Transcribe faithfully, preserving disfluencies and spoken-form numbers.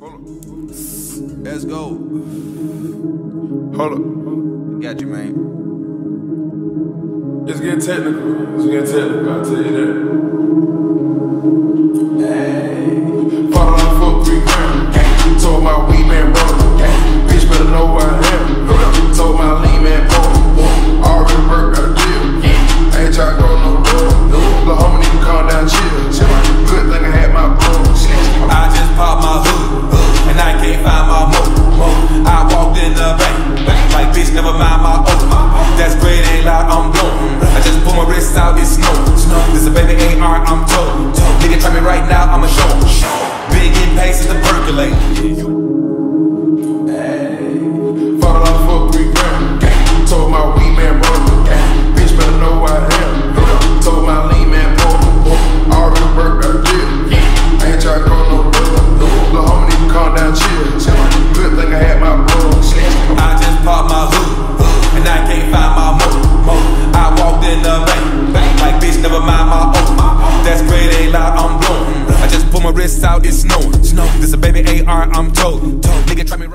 Let's go. Hold up. Got you, man. It's getting technical. It's getting technical, I'll tell you that. Hey. Follow on foot, three grand. Hey. Told my weed man, brother. Hey. Bitch better know where I am. Hey. Told my lean man, bro. Hey. Already worked, got a deal. Hey. Ain't trying to go no door. No. The homie need to calm down, chill. chill. Good thing I had my bro. I just popped my hood. And I can't find my moat. I walked in the bank, like bitch, never mind my oath. That's great, ain't loud, I'm blown. I just pull my wrists out, it's snow. This a baby A R, I'm told. Nigga try me right now, I'ma show. Big in pace to percolate. Hey. Fall off for three grand. Told my weed man, bro. Bitch better know I am. Told my lean man, bro. Already worked out deal. I ain't tryna go no the homie need to calm down, chill. Good thing I had my bro. I just popped my hood, and I can't find my mo. I walked in the bank, like bitch, never mind my own. That's great, ain't loud, I'm blown. I just pull my wrists out, it's snowing. This a baby A R, I'm told. Nigga, try me right.